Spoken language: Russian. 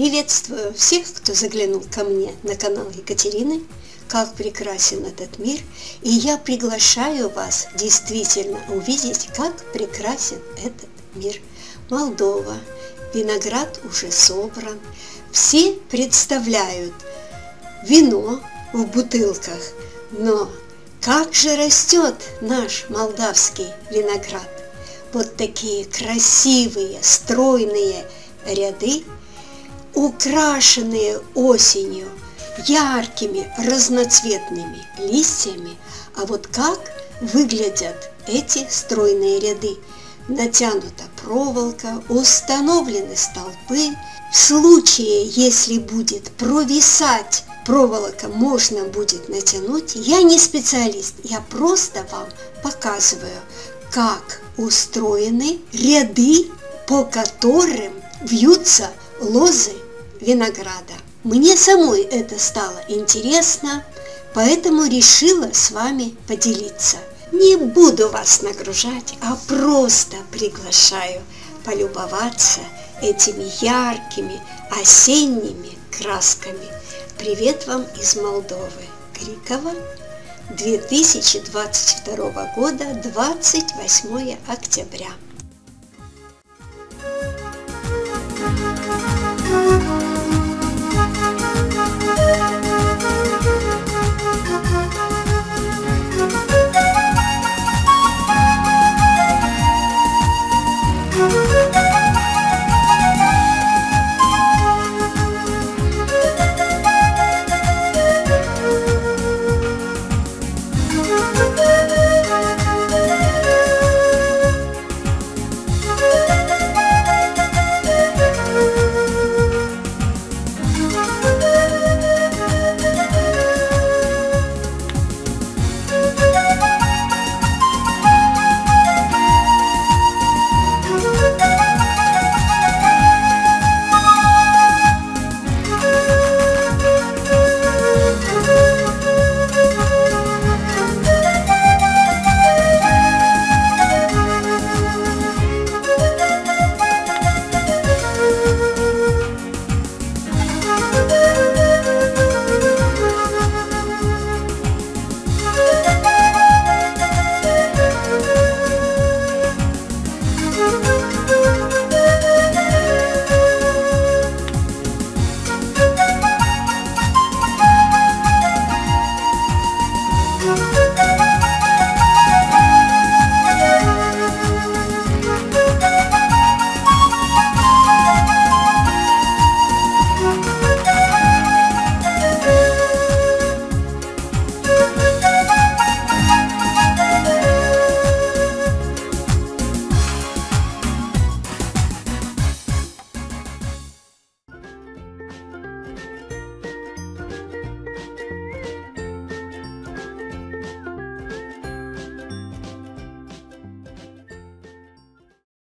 Приветствую всех, кто заглянул ко мне на канал Екатерины. Как прекрасен этот мир! И я приглашаю вас действительно увидеть, как прекрасен этот мир. Молдова, виноград уже собран. Все представляют вино в бутылках, но как же растет наш молдавский виноград? Вот такие красивые, стройные ряды, украшенные осенью яркими разноцветными листьями. А вот как выглядят эти стройные ряды? Натянута проволока, установлены столбы. В случае, если будет провисать проволока, можно будет натянуть. Я не специалист, я просто вам показываю, как устроены ряды, по которым вьются лозы винограда. Мне самой это стало интересно, поэтому решила с вами поделиться. Не буду вас нагружать, а просто приглашаю полюбоваться этими яркими осенними красками. Привет вам из Молдовы, Крикова, 2022 года, 28 октября.